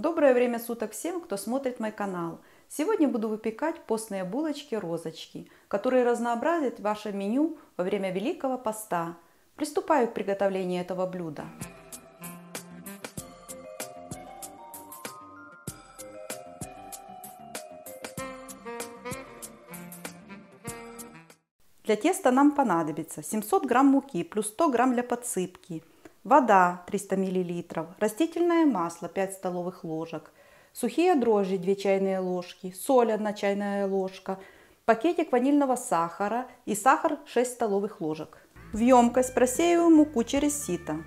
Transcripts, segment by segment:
Доброе время суток всем, кто смотрит мой канал. Сегодня буду выпекать постные булочки-розочки, которые разнообразят ваше меню во время Великого Поста. Приступаю к приготовлению этого блюда. Для теста нам понадобится 700 грамм муки плюс 100 грамм для подсыпки, вода 300 мл, растительное масло 5 столовых ложек, сухие дрожжи 2 чайные ложки, соль 1 чайная ложка, пакетик ванильного сахара и сахар 6 столовых ложек. В емкость просеиваю муку через сито.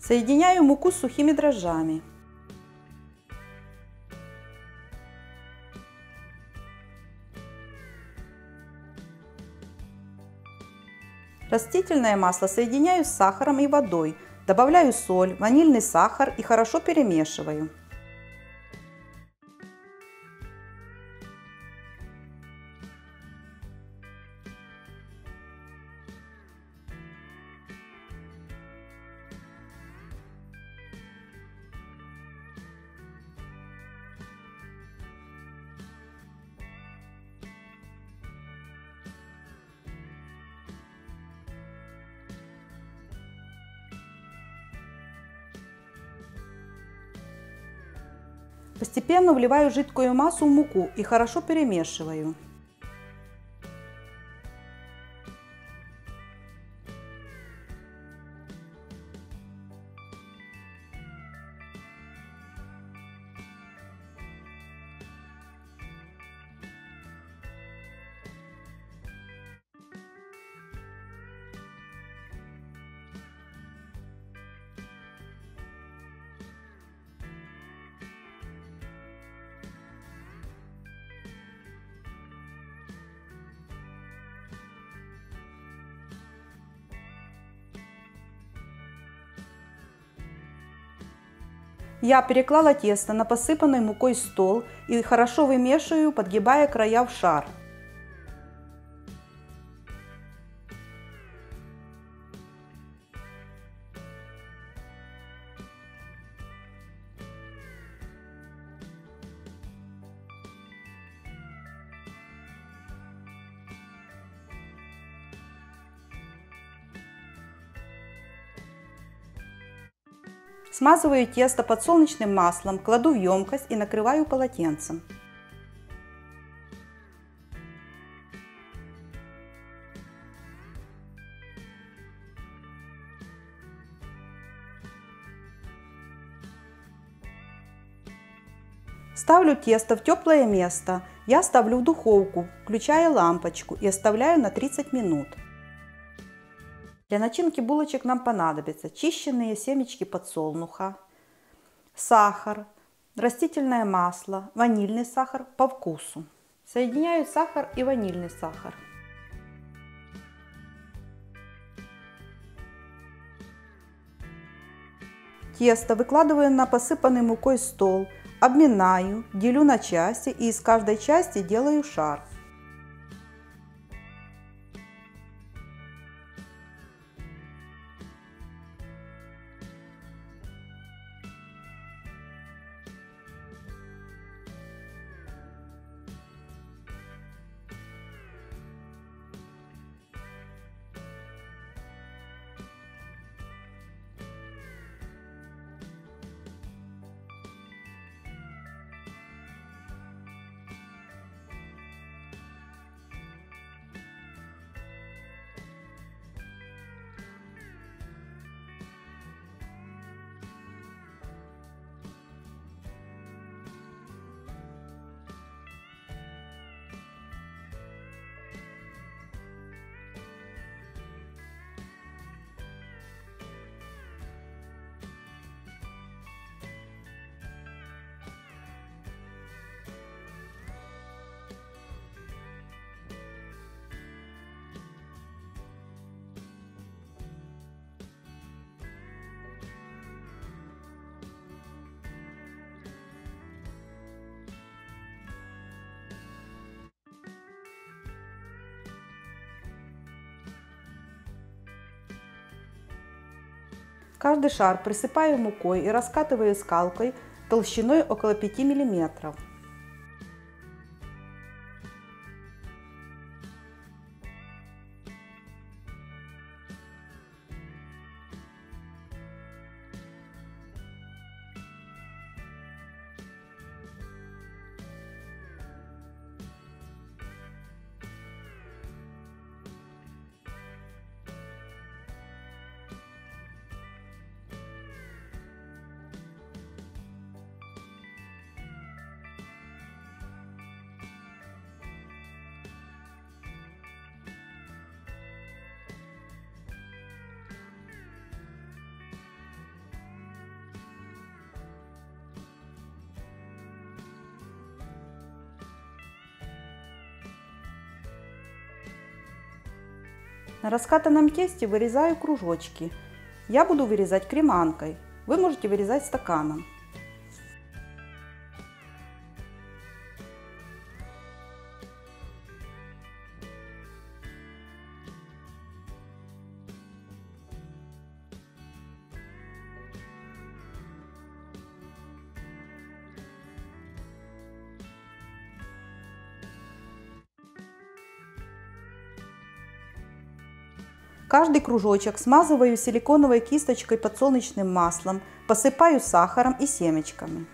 Соединяю муку с сухими дрожжами. Растительное масло соединяю с сахаром и водой. Добавляю соль, ванильный сахар и хорошо перемешиваю. Постепенно вливаю жидкую массу в муку и хорошо перемешиваю. Я переклала тесто на посыпанный мукой стол и хорошо вымешиваю, подгибая края в шар. Смазываю тесто подсолнечным маслом, кладу в емкость и накрываю полотенцем. Ставлю тесто в теплое место. Я ставлю в духовку, включая лампочку, и оставляю на 30 минут. Для начинки булочек нам понадобятся чищенные семечки подсолнуха, сахар, растительное масло, ванильный сахар по вкусу. Соединяю сахар и ванильный сахар. Тесто выкладываю на посыпанный мукой стол, обминаю, делю на части и из каждой части делаю шар. Каждый шар присыпаю мукой и раскатываю скалкой толщиной около 5 мм. На раскатанном тесте вырезаю кружочки. Я буду вырезать креманкой, вы можете вырезать стаканом. Каждый кружочек смазываю силиконовой кисточкой подсолнечным маслом, посыпаю сахаром и семечками.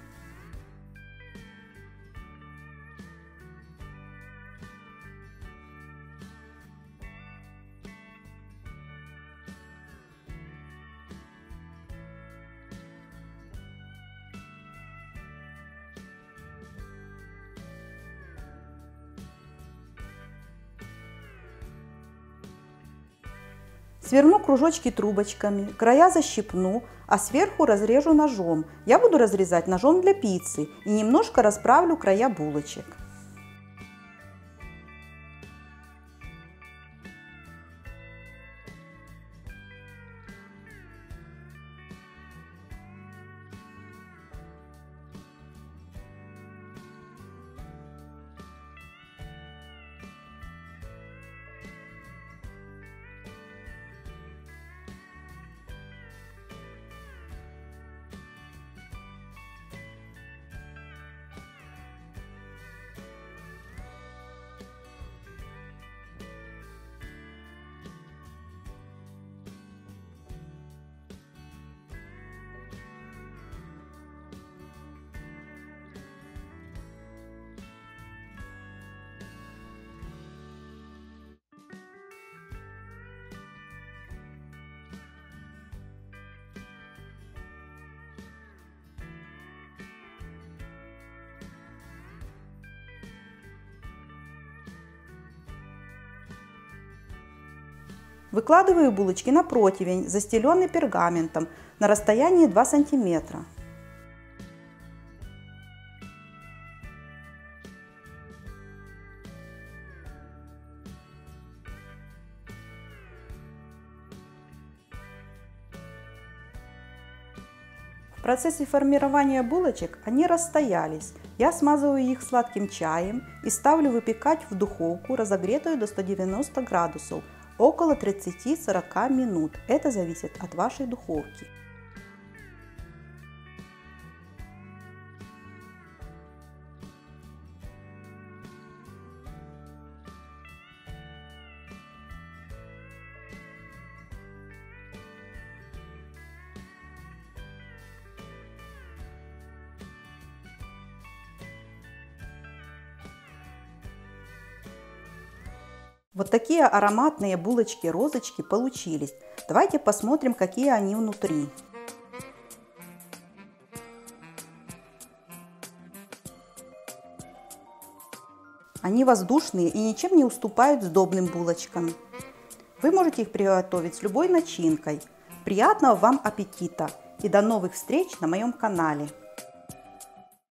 Сверну кружочки трубочками, края защипну, а сверху разрежу ножом. Я буду разрезать ножом для пиццы и немножко расправлю края булочек. Выкладываю булочки на противень, застеленный пергаментом, на расстоянии 2 см. В процессе формирования булочек они расстоялись. Я смазываю их сладким чаем и ставлю выпекать в духовку, разогретую до 190 градусов. Около 30-40 минут. Это зависит от вашей духовки. Вот такие ароматные булочки-розочки получились. Давайте посмотрим, какие они внутри. Они воздушные и ничем не уступают сдобным булочкам. Вы можете их приготовить с любой начинкой. Приятного вам аппетита и до новых встреч на моем канале!